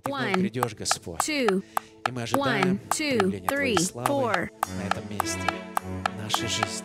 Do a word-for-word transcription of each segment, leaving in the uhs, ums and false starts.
И ты вновь придешь, Господь. И мы ожидаем проявления Твоей славы на этом месте, в нашей жизни.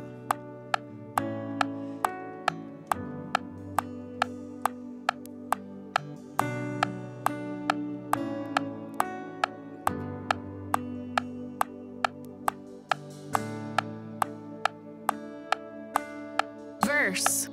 curse.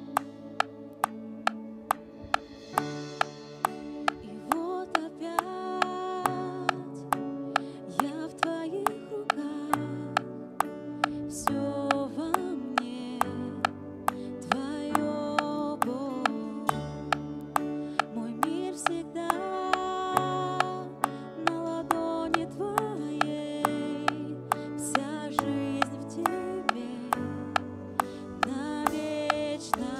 No.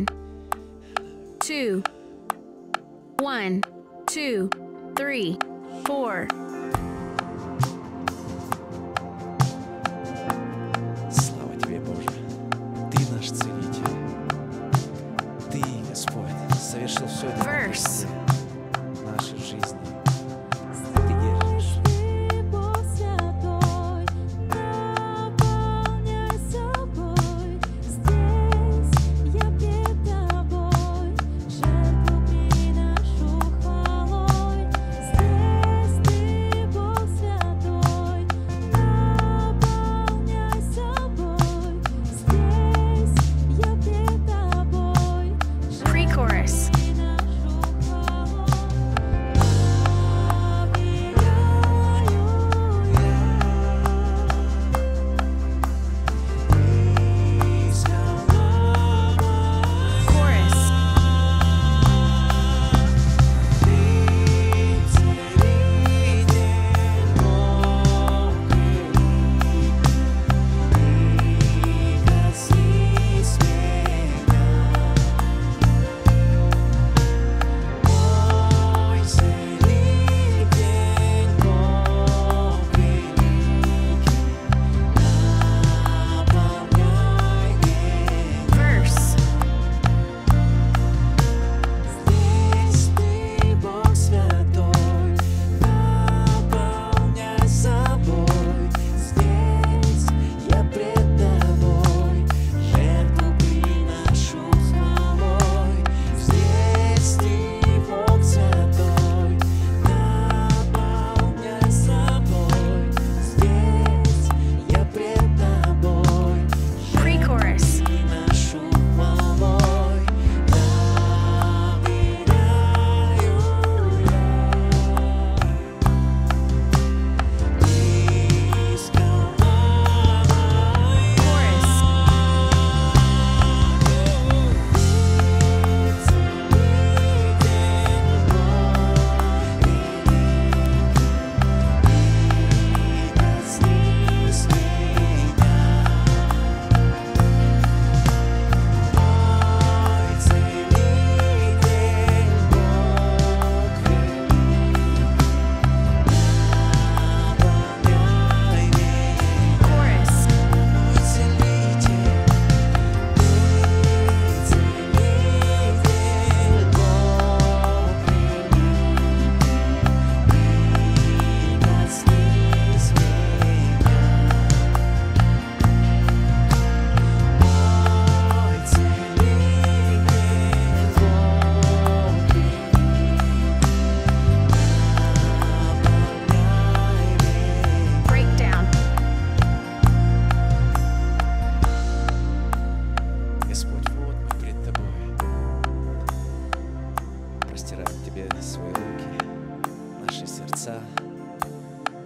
one, two, one, two, three, four. Слава Тебе, Боже, Ты наш Целитель. Ты, Господь, совершил все это в нашей жизни. Ты держишь.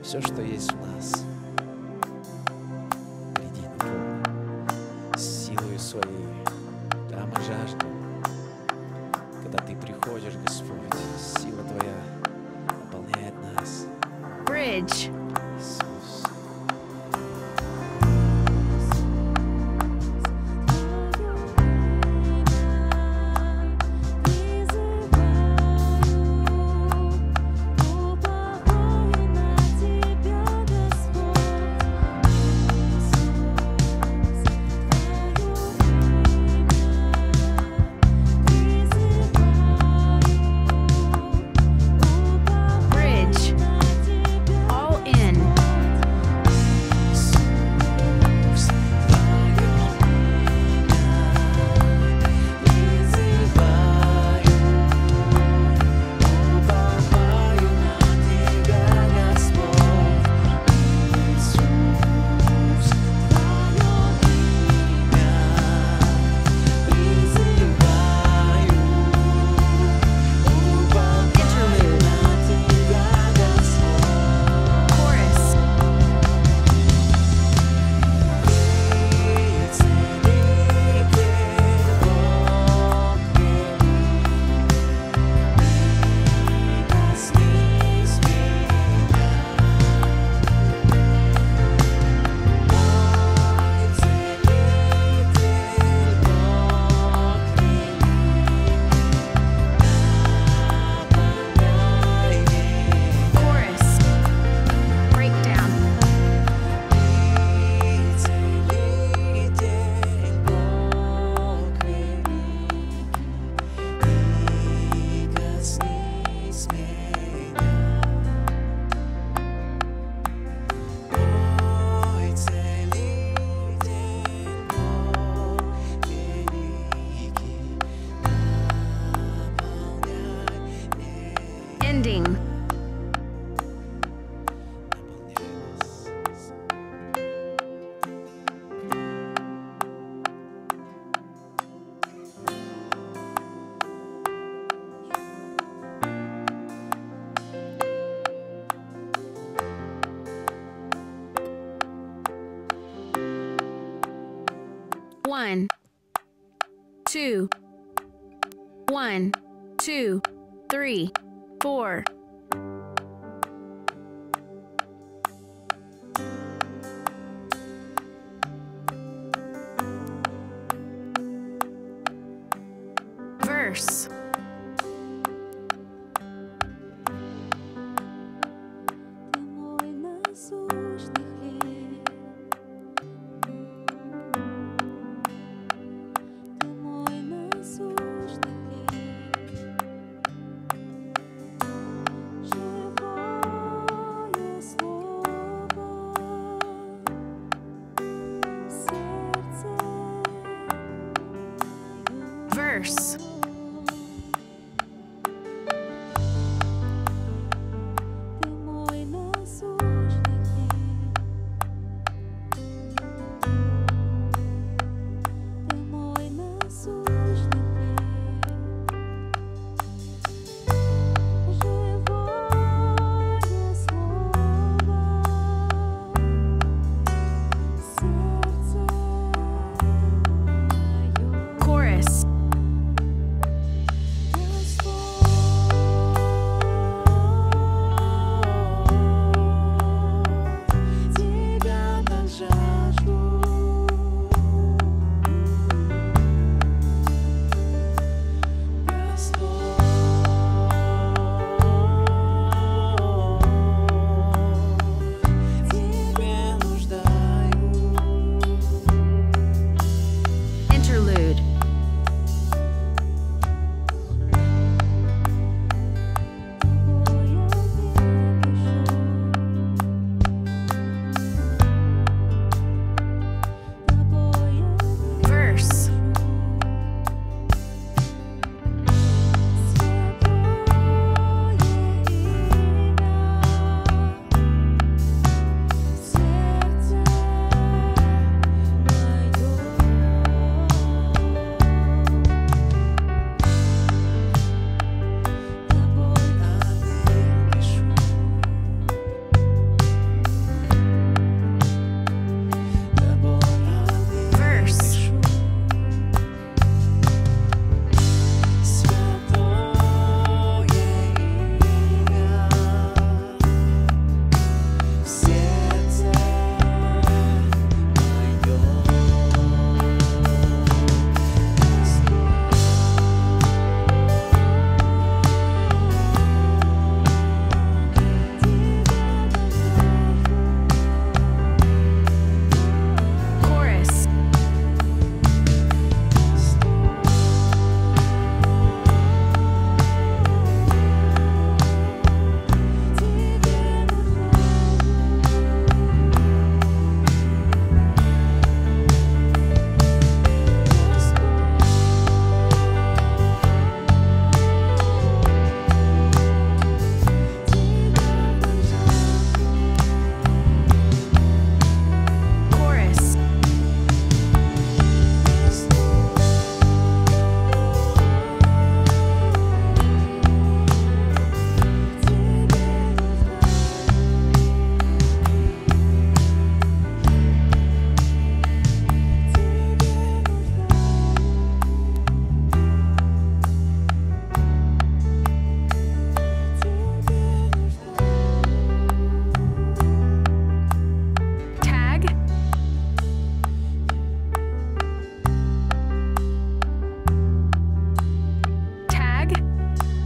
Все, что есть в нас, приди на силою своей, да мы жаждем. Когда Ты приходишь, Господь, сила Твоя наполняет нас. Bridge. All in. One, two, one, two, three, four. Verse. Verse.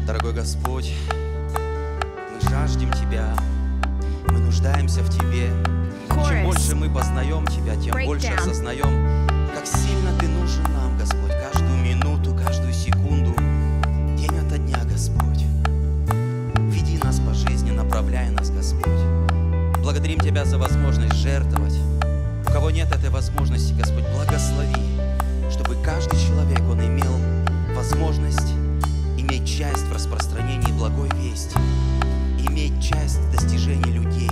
Дорогой Господь, мы жаждем Тебя, мы нуждаемся в Тебе. Чем больше мы познаем Тебя, тем больше осознаем, как сильно Ты нужен нам, Господь, каждую минуту, каждую секунду, день ото дня, Господь. Веди нас по жизни, направляй нас, Господь. Благодарим Тебя за возможность жертвовать. У кого нет этой возможности, Господь, благослови, чтобы каждый человек, он имел возможность иметь часть в распространении благой вести, иметь часть в достижении людей.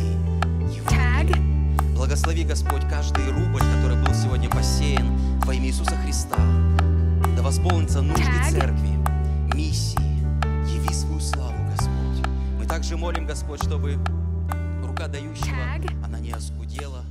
Его. Благослови, Господь, каждый рубль, который был сегодня посеян во имя Иисуса Христа. Да восполнится нужды Tag. Церкви, миссии, яви свою славу, Господь. Мы также молим, Господь, чтобы рука дающего, Tag. Она не оскудела.